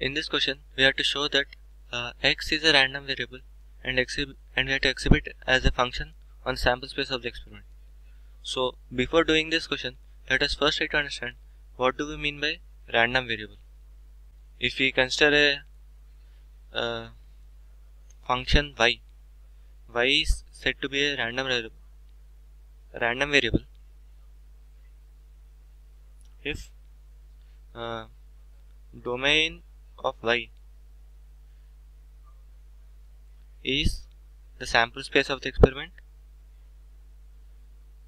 In this question, we have to show that x is a random variable and we have to exhibit as a function on the sample space of the experiment. So before doing this question, let us first try to understand what do we mean by random variable. If we consider a function y is said to be a random variable if domain of y is the sample space of the experiment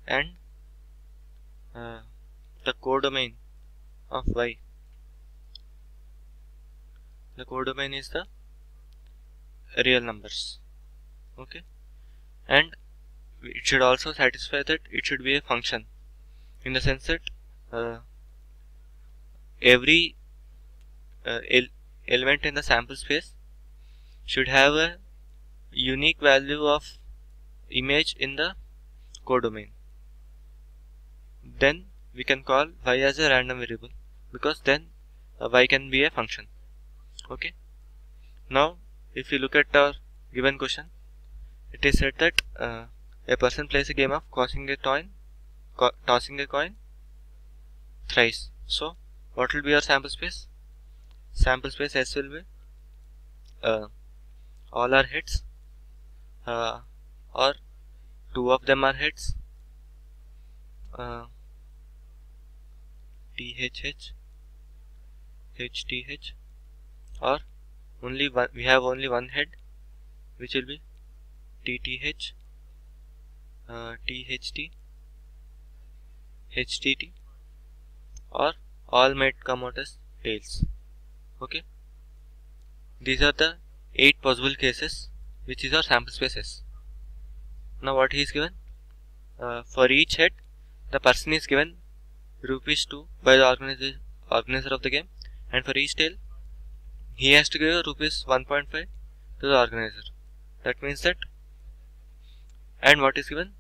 and the codomain is the real numbers, okay, and it should also satisfy that it should be a function in the sense that every element in the sample space should have a unique value of image in the codomain. Then we can call y as a random variable because then y can be a function. Okay. Now if you look at our given question, it is said that a person plays a game of tossing a coin thrice. So what will be our sample space? Sample space S will be all are hits or two of them are hits, THH, HTH, or only one, we have only one head which will be TTH, THT, HTT, or all might come out as tails. Okay, these are the 8 possible cases which is our sample spaces. Now what he is given, for each head the person is given ₹2 by the organizer of the game, and for each tail he has to give ₹1.5 to the organizer. That means that, and what is given,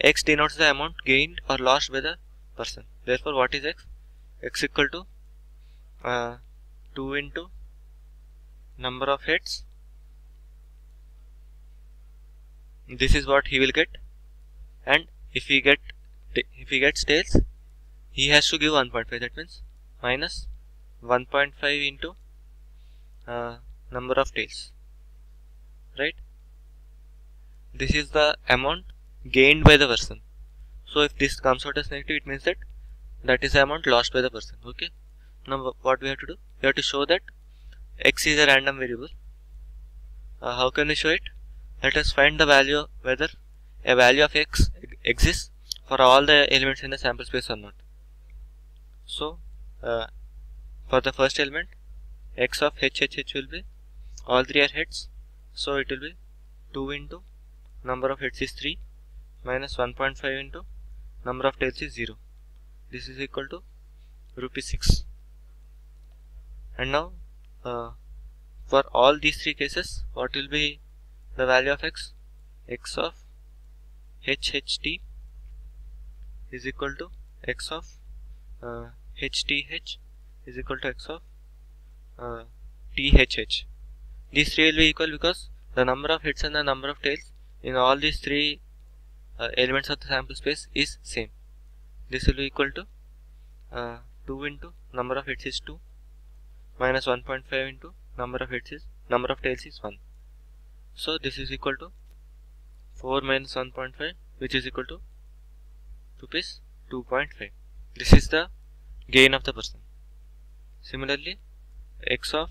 x denotes the amount gained or lost by the person. Therefore what is x? X equal to 2 into number of heads. This is what he will get, and if he gets tails, he has to give 1.5. That means minus 1.5 into number of tails, right? This is the amount gained by the person. So if this comes out as negative, it means that that is the amount lost by the person. Okay. Now what we have to do? We have to show that x is a random variable. How can we show it? Let us find the value, whether a value of x exists for all the elements in the sample space or not. So for the first element, x of HHH will be all 3 are heads, so it will be 2 into number of heads is 3 minus 1.5 into number of tails is 0. This is equal to ₹6. And now for all these 3 cases, what will be the value of x? X of HHT is equal to x of HTH is equal to x of THH. These 3 will be equal because the number of heads and the number of tails in all these 3 elements of the sample space is same. This will be equal to 2 into number of heads is 2 minus 1.5 into number of tails is 1. So this is equal to 4 minus 1.5, which is equal to ₹2.5. This is the gain of the person. Similarly, x of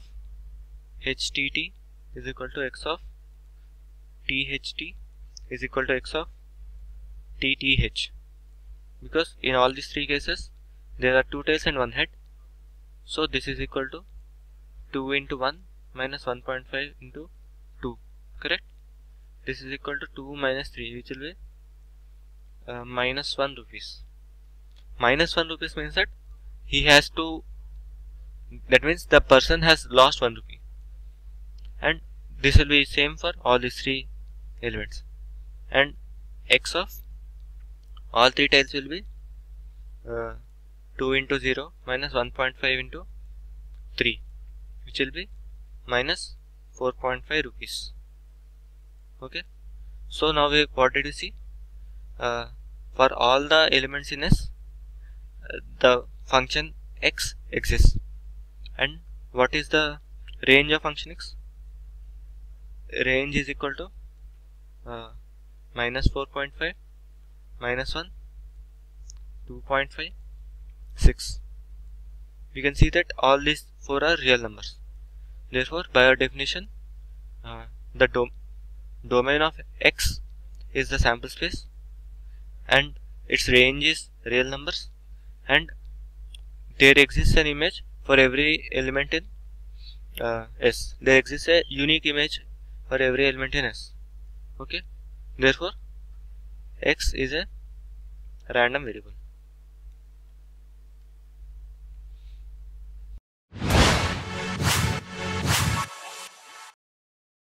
HTT is equal to x of THT is equal to x of TTH, because in all these 3 cases there are 2 tails and 1 head. So this is equal to 2 into 1 minus 1.5 into 2, correct? This is equal to 2 minus 3, which will be minus ₹1. Minus ₹1 means that he has to, that means the person has lost ₹1, and this will be same for all these 3 elements. And x of all 3 tails will be 2 into 0 minus 1.5 into 3. which will be minus 4.5 rupees. Okay, so now we, what did you see? For all the elements in S, the function x exists. And what is the range of function x? Range is equal to minus 4.5, minus 1, 2.5, 6. We can see that all these four are real numbers. Therefore, by our definition, the domain of x is the sample space, and its range is real numbers, and there exists an image for every element in S. There exists a unique image for every element in S. Okay, therefore, x is a random variable.